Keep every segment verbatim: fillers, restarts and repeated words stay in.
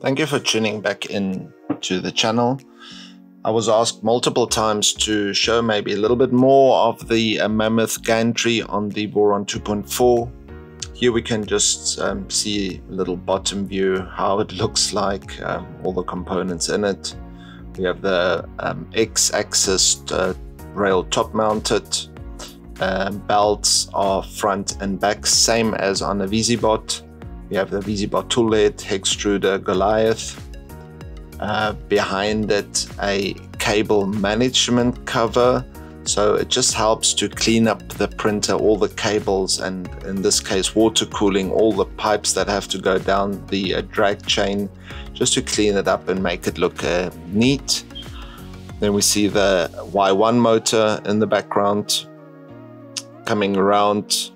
Thank you for tuning back in to the channel. I was asked multiple times to show maybe a little bit more of the uh, Mammoth gantry on the Voron two point four. Here we can just um, see a little bottom view, how it looks like, um, all the components in it. We have the um, X-axis uh, rail top mounted. Um, belts are front and back, same as on the VZBot. We have the V Z-Bartoolette, Hextruder, Goliath. Uh, behind it, a cable management cover. So it just helps to clean up the printer, all the cables, and in this case, water cooling, all the pipes that have to go down the uh, drag chain, just to clean it up and make it look uh, neat. Then we see the Y one motor in the background. Coming around,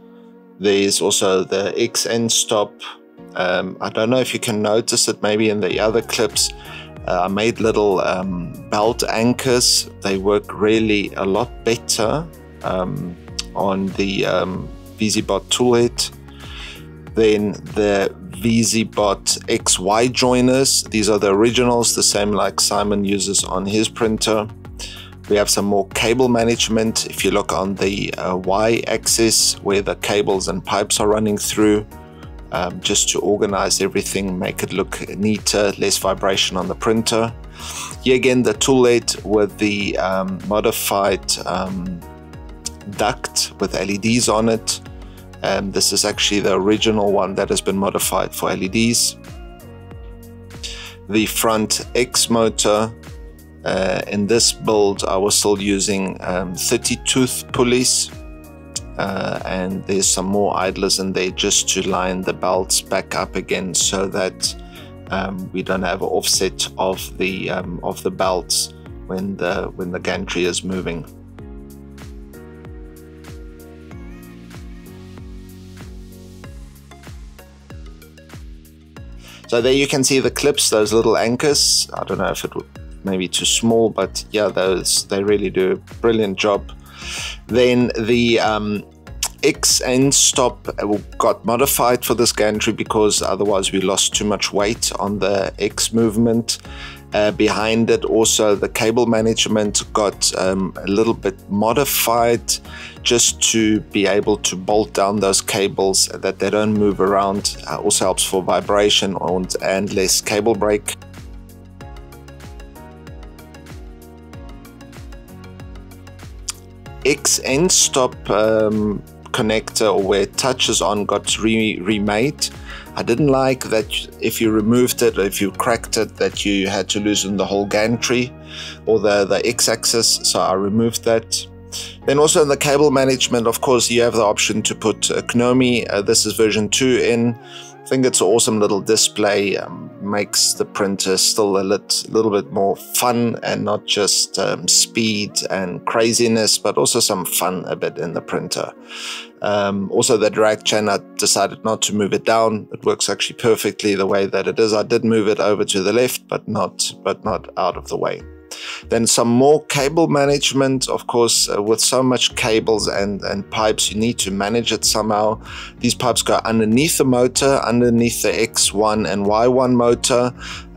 there's also the X N stop. Um, I don't know if you can notice it maybe in the other clips. Uh, I made little um, belt anchors. They work really a lot better um, on the um, VZ-Bartoolette. Then the VZBot X Y joiners. These are the originals, the same like Simon uses on his printer. We have some more cable management. If you look on the uh, Y-axis where the cables and pipes are running through, Um, just to organize everything, make it look neater, less vibration on the printer. Here again, the Bartoolette with the um, modified um, duct with L E Ds on it. And this is actually the original one that has been modified for L E Ds. The front X motor. Uh, in this build, I was still using um, thirty tooth pulleys. Uh, and there's some more idlers in there just to line the belts back up again, so that um, we don't have an offset of the um, of the belts when the when the gantry is moving. So there you can see the clips, those little anchors. I don't know if it would maybe too small, but yeah, those they really do a brilliant job. Then the um, X N stop got modified for this gantry because otherwise we lost too much weight on the X movement. Uh, behind it also the cable management got um, a little bit modified just to be able to bolt down those cables that they don't move around. Uh, also helps for vibration and, and less cable break. X N stop um, connector, or where it touches on, got re remade. I didn't like that if you removed it or if you cracked it that you had to loosen the whole gantry or the, the X-axis, so I removed that. Then also in the cable management, of course, you have the option to put uh, knomi. Uh, this is version two in. I think it's an awesome little display. Um, makes the printer still a lit, little bit more fun, and not just um, speed and craziness, but also some fun a bit in the printer. Um, also the drag chain, I decided not to move it down. It works actually perfectly the way that it is. I did move it over to the left, but not, but not out of the way. Then some more cable management. Of course, uh, with so much cables and, and pipes, you need to manage it somehow. These pipes go underneath the motor, underneath the X one and Y one motor,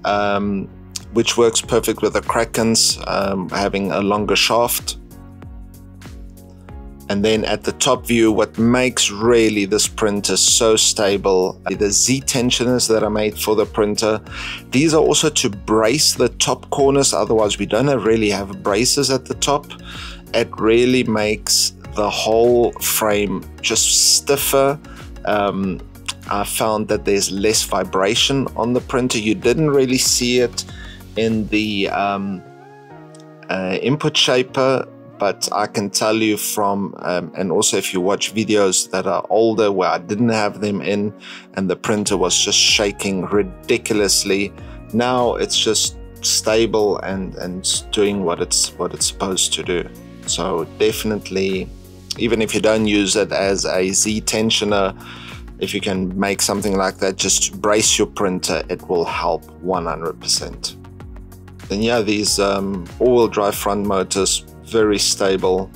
um, which works perfect with the Krakens, um, having a longer shaft. And then at the top view, what makes really this printer so stable, the Z tensioners that are made for the printer. These are also to brace the top corners, otherwise we don't really have braces at the top. It really makes the whole frame just stiffer. Um, I found that there's less vibration on the printer. You didn't really see it in the um, uh, input shaper. But I can tell you from, um, and also if you watch videos that are older where I didn't have them in and the printer was just shaking ridiculously, now it's just stable and, and doing what it's, what it's supposed to do. So definitely, even if you don't use it as a Z tensioner, if you can make something like that just to brace your printer, it will help one hundred percent. And yeah, these um, all-wheel drive front motors, very stable.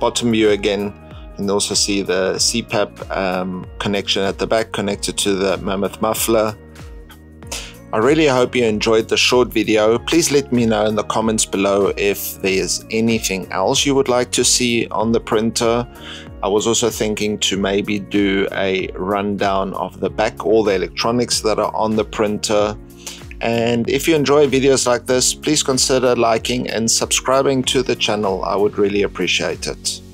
bottom view again, you can also see the C PAP um, connection at the back connected to the Mammoth muffler. I really hope you enjoyed the short video. Please let me know in the comments below if there's anything else you would like to see on the printer. I was also thinking to maybe do a rundown of the back, all the electronics that are on the printer. And if you enjoy videos like this, please consider liking and subscribing to the channel. I would really appreciate it.